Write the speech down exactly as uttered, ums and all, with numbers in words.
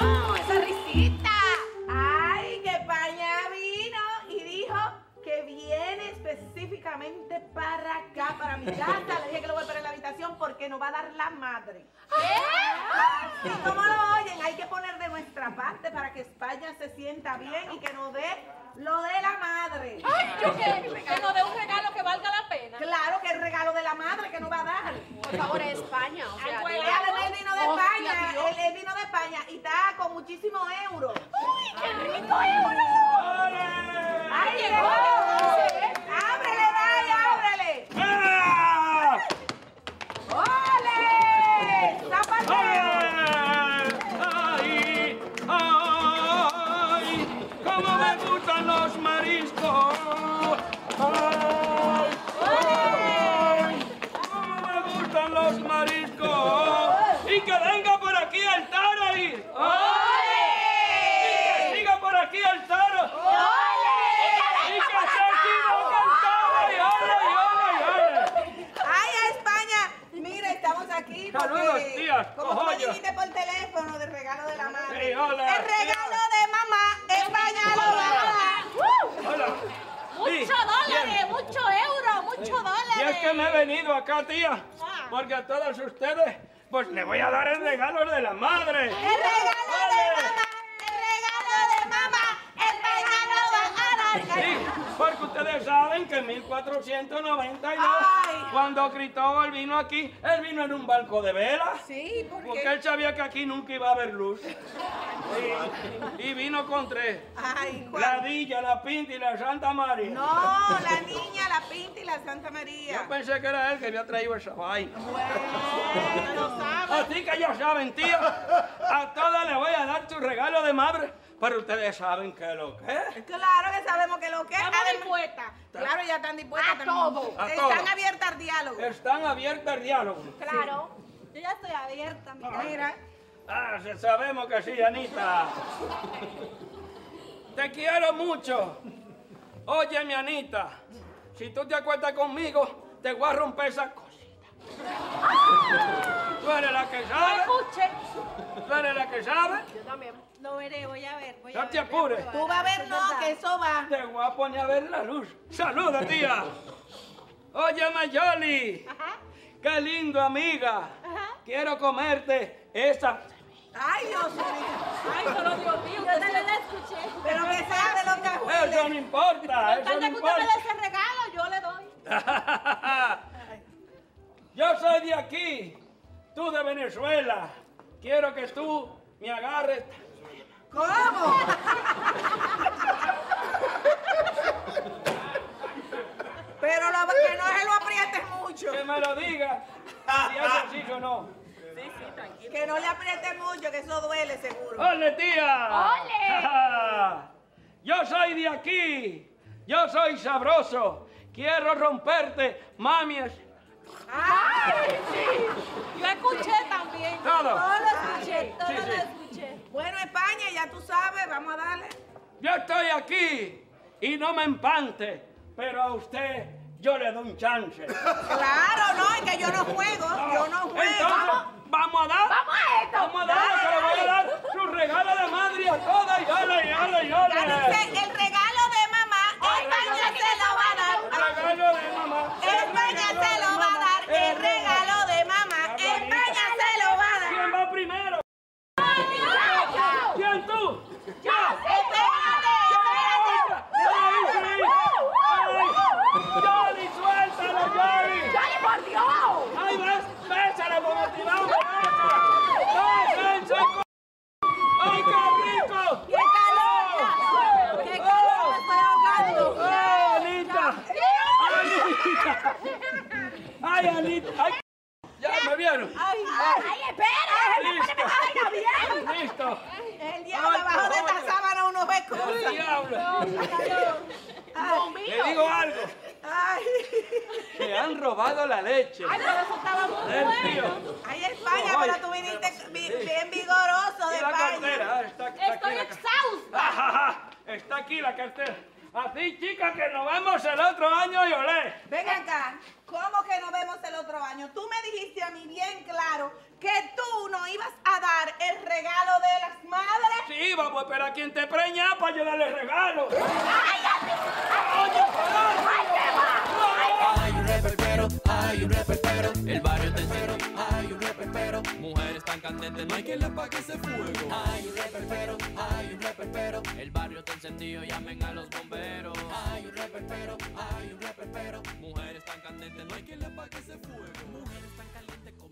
¡Oh, esa risita! ¡Ay, que España vino! Y dijo que viene específicamente para acá, para mi casa. Le dije que lo voy a poner en la habitación porque nos va a dar la madre. ¿Qué? Así como lo oyen, hay que poner de nuestra parte para que España se sienta bien y que nos dé... lo de la madre. Ay, yo que, que nos dé un regalo que valga la pena. Claro, que el regalo de la madre que nos va a dar. Por favor, es España. O sea, Ay, el vino de España. El, el vino de España. Y está con muchísimos euros. ¡Uy, qué rico euro! ¡Ay, llegó! ¡Ábrele, Day, ábrele! ¡Ah! ¡Ole! ¡Zapatero! Los mariscos. Ay, ay, cómo me gustan los mariscos. Y que venga por aquí el taro ahí. ¡Ole! Y que siga por aquí el taro. ¡Ole! Y que se equivoque el taro ahí. ¡Ole, ole, ole! ¡Ay, a España! Mira, estamos aquí porque... Saludos, tías. Como tú me dijiste por teléfono del regalo de la madre. Sí, hola, el regalo de mamá. España lo va a dar. Hola. Mucho sí, dólares, bien. Mucho euro, mucho sí. dólares. Y es que me he venido acá, tía, porque a todos ustedes, pues les voy a dar el regalo de la madre. El regalo vale. de mamá, el regalo de mamá, el regalo va a dar. Sí, porque ustedes saben que en mil cuatrocientos noventa y dos, ay, cuando Cristóbal vino aquí, él vino en un barco de vela. Sí, ¿por qué? Porque él sabía que aquí nunca iba a haber luz. Sí. Y vino con tres. Ay, la Dilla, la Pinta y la Santa María. No, la niña, la Pinta y la Santa María. Yo pensé que era él que había traído esa vaina. Bueno, lo saben. Así que ya saben, tío. A todas les voy a dar su regalo de madre. Pero ustedes saben que lo que es. Claro que sabemos que lo que es. Están dispuestas. Claro, ya están dispuestas. A todo. A están todo. abiertas al diálogo. Están abiertas al diálogo. Claro. Sí. Yo ya estoy abierta, mira. Mira. Ah, sabemos que sí, Anita. Te quiero mucho. Oye, mi Anita, si tú te acuerdas conmigo, te voy a romper esas cositas. Tú eres la que sabe. Escuche. Tú eres la que sabe. Yo también. Lo veré, voy a ver. Voy no a te ver, apures. Tú vas a ver, no, que eso va. Te voy a poner a ver la luz. Saluda, tía. Oye, Mayoli. Ajá. Qué lindo, amiga. Ajá. Quiero comerte esa... ¡Ay, Dios mío! ¡Ay, solo Dios mío! Yo te la escuché. Pero que sea de los cajueles. Eso no importa, eso no importa. Cuando usted me dé ese regalo, yo le doy. Yo soy de aquí, tú de Venezuela. Quiero que tú me agarres... ¿Cómo? Pero lo, que no se lo aprietes mucho. Que me lo diga, si es así o no. Sí, sí, tranquilo. Que no le apriete mucho, que eso duele seguro. ¡Ole, tía! ¡Ole! Yo soy de aquí. Yo soy sabroso. Quiero romperte, mami. ¡Ay, sí! Yo escuché también. Todo. Todo lo escuché, todo sí, sí. lo escuché. Bueno, España, ya tú sabes, vamos a darle. Yo estoy aquí y no me empante, pero a usted... yo le doy un chance. Claro, no, es que yo no juego, no. yo no juego. Entonces, ¿vamos a dar? ¡Vamos a esto! Vamos a dar, dale, que dale. le voy a dar su regalo de madre a todas, y ole, y ole, y ole. El regalo de mamá, España se lo va a dar. El regalo de mamá, España se lo va a dar. El regalo de mamá, España se lo va a dar. ¿Quién va primero? ¡Yo! ¿Quién tú? ¡Yo! ¡Espérate! ¡Yoli, suéltalo, Yoli! ¡Yoli, por Dios! ¡Ay, ves! ¡Pésalo, por motivado! ¡Ay, ven, soy ¡Ay, qué rico! ¡Qué calor! ¡Qué calor! ¡Estoy ahogando! ¡Ay, Anita! ¡Ay, Anita! ¡Ay, ya me vieron! ¡Ay, espera! ¡Ay, bien! ¡Listo! El diablo abajo de esta sábana uno ve cosas. ¡El diablo! ¡Le digo algo! Ay. Se han robado la leche. Ay, pero eso estaba muy del bueno. Tío. Ay, España, pero tú viniste bien vigoroso de España. La cartera, está, está Estoy aquí exhausta. La ah, está aquí la cartera. Así, chicas, que nos vemos el otro año y olé. Ven acá. ¿Cómo que nos vemos el otro año? Tú me dijiste a mí bien claro a quien te preña para yo darle regalos. Hay un reperpero, hay un reperpero, el barrio está entero. Hay un reperpero, mujeres tan candentes, no hay quien le apague ese fuego. Hay un reperpero, hay un reperpero, el barrio está encendido, llamen a los bomberos. Hay un reperpero, hay un reperpero, mujeres tan candentes, no hay quien le apague ese fuego. Mujeres tan calientes.